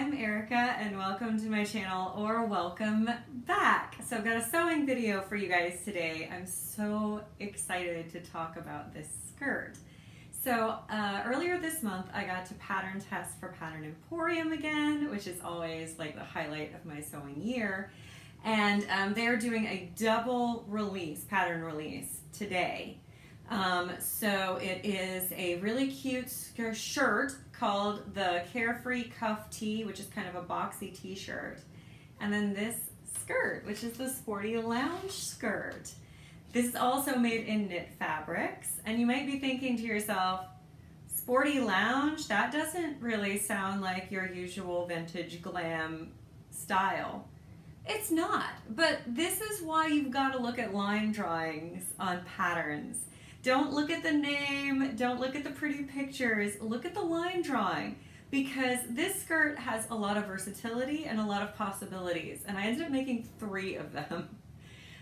I'm Erica and welcome to my channel, or welcome back. So I've got a sewing video for you guys today. I'm so excited to talk about this skirt. So earlier this month I got to pattern test for Pattern Emporium again, which is always like the highlight of my sewing year. And they're doing a double release, pattern release today. So it is a really cute shirt called the Carefree Cuff Tee, which is kind of a boxy t-shirt. And then this skirt, which is the Sporty Lounge Skirt. This is also made in knit fabrics. And you might be thinking to yourself, Sporty Lounge, that doesn't really sound like your usual vintage glam style. It's not, but this is why you've got to look at line drawings on patterns. Don't look at the name, don't look at the pretty pictures, look at the line drawing, because this skirt has a lot of versatility and a lot of possibilities, and I ended up making 3 of them.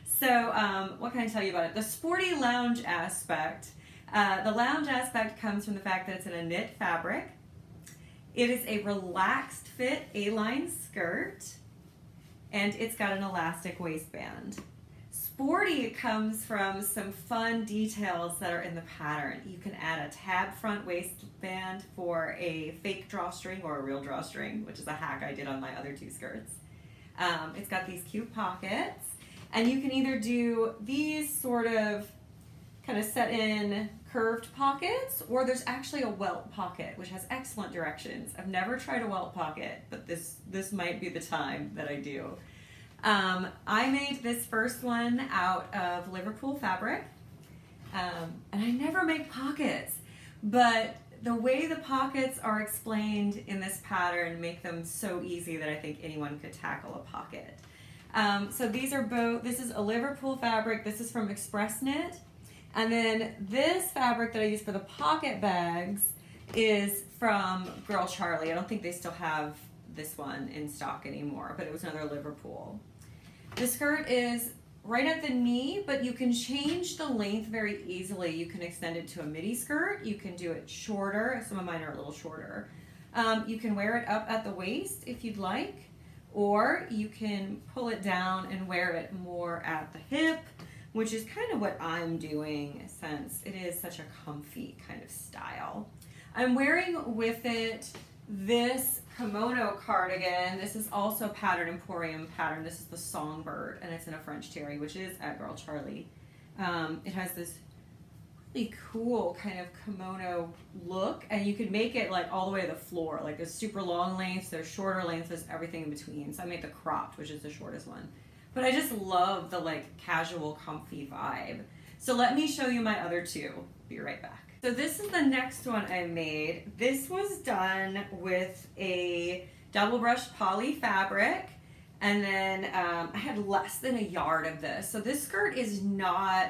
So what can I tell you about it? The sporty lounge aspect. The lounge aspect comes from the fact that it's in a knit fabric. It is a relaxed fit A-line skirt, and it's got an elastic waistband. Sporty comes from some fun details that are in the pattern. You can add a tab front waistband for a fake drawstring or a real drawstring, which is a hack I did on my other 2 skirts. It's got these cute pockets, and you can either do these sort of kind of set in curved pockets, or there's actually a welt pocket, which has excellent directions. I've never tried a welt pocket, but this might be the time that I do. I made this first one out of Liverpool fabric, and I never make pockets, but the way the pockets are explained in this pattern make them so easy that I think anyone could tackle a pocket. So these are both, this is a Liverpool fabric, this is from Express Knit, and then this fabric that I use for the pocket bags is from Girl Charlie. I don't think they still have this one in stock anymore, but it was another Liverpool. The skirt is right at the knee, but you can change the length very easily. You can extend it to a midi skirt, you can do it shorter, some of mine are a little shorter. You can wear it up at the waist if you'd like, or you can pull it down and wear it more at the hip, which is kind of what I'm doing since it is such a comfy kind of style. I'm wearing with it this kimono cardigan. This is also Pattern Emporium pattern. This is the Songbird, and it's in a French terry, which is at Girl Charlie. It has this really cool kind of kimono look, and you can make it like all the way to the floor. Like there's super long lengths, there's shorter lengths, there's everything in between. So I made the cropped, which is the shortest one. But I just love the like casual, comfy vibe. So let me show you my other 2. Be right back. So this is the next one I made. This was done with a double brush poly fabric, and then I had less than a yard of this. So this skirt is not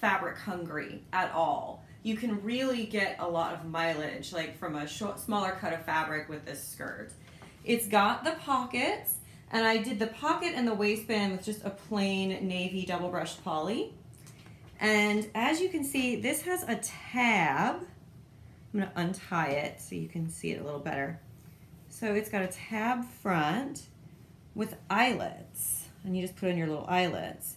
fabric hungry at all. You can really get a lot of mileage like from a smaller cut of fabric with this skirt. It's got the pockets, and I did the pocket and the waistband with just a plain navy double brush poly. And as you can see, this has a tab. I'm going to untie it so you can see it a little better. So it's got a tab front with eyelets, and you just put in your little eyelets.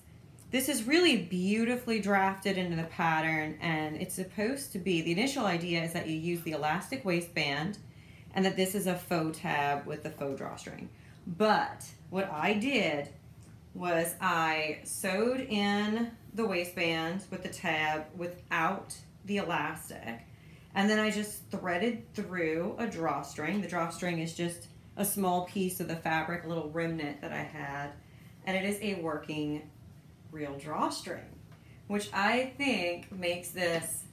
This is really beautifully drafted into the pattern, and it's supposed to be, the initial idea is that you use the elastic waistband and that this is a faux tab with the faux drawstring. But what I did was I sewed in the waistband with the tab without the elastic, and then I just threaded through a drawstring. The drawstring is just a small piece of the fabric, a little remnant that I had, and it is a working real drawstring, which I think makes this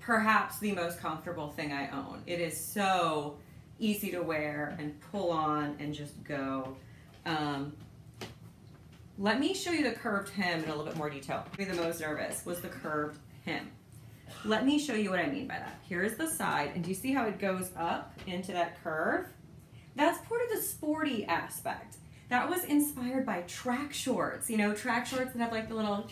perhaps the most comfortable thing I own. It is so easy to wear and pull on and just go. Let me show you the curved hem in a little bit more detail. Made me the most nervous was the curved hem. Let me show you what I mean by that. Here is the side, and do you see how it goes up into that curve? That's part of the sporty aspect. That was inspired by track shorts. You know, track shorts that have like the little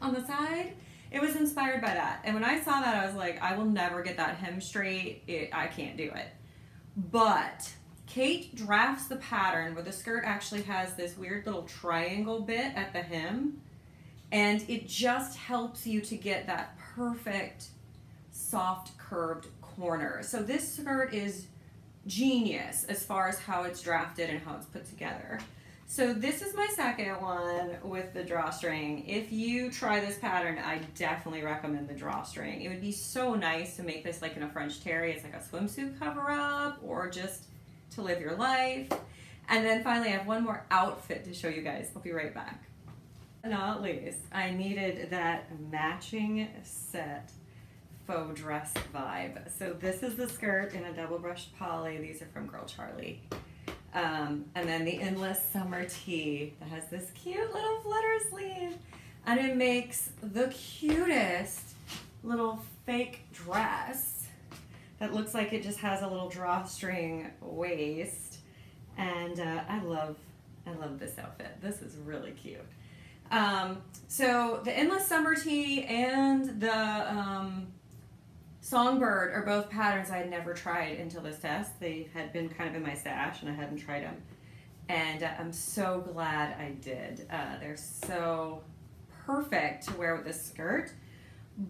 on the side. It was inspired by that. And when I saw that, I was like, I will never get that hem straight. I can't do it. But Kate drafts the pattern where the skirt actually has this weird little triangle bit at the hem, and it just helps you to get that perfect soft curved corner. So this skirt is genius as far as how it's drafted and how it's put together. So this is my second one with the drawstring. If you try this pattern, I definitely recommend the drawstring. It would be so nice to make this like in a French terry. It's like a swimsuit cover up or just to live your life. And then finally, I have one more outfit to show you guys. I'll be right back. Not least, I needed that matching set faux dress vibe. So this is the skirt in a double brushed poly. These are from Girl Charlie. And then the Endless Summer Tee that has this cute little flutter sleeve, and it makes the cutest little fake dress that looks like it just has a little drawstring waist. And I love this outfit. This is really cute. So the Endless Summer Tee and the Songbird are both patterns I had never tried until this test. They had been kind of in my stash and I hadn't tried them. And I'm so glad I did. They're so perfect to wear with this skirt.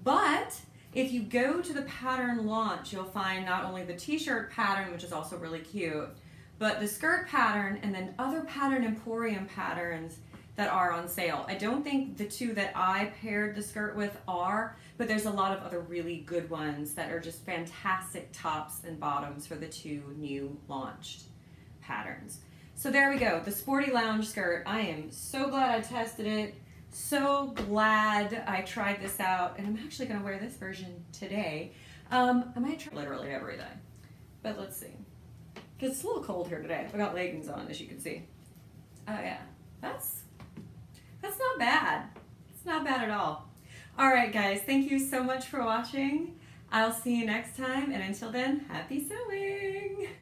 But if you go to the pattern launch, you'll find not only the t-shirt pattern, which is also really cute, but the skirt pattern and then other Pattern Emporium patterns that are on sale. I don't think the two that I paired the skirt with are, but there's a lot of other really good ones that are just fantastic tops and bottoms for the two new launched patterns. So there we go, the Sporty Lounge Skirt. I am so glad I tested it, so glad I tried this out, and I'm actually gonna wear this version today. I might try literally everything, but let's see. It's a little cold here today. I got leggings on, as you can see. Oh yeah, that's not bad. It's not bad at all. All right, guys, thank you so much for watching. I'll see you next time, and until then, happy sewing!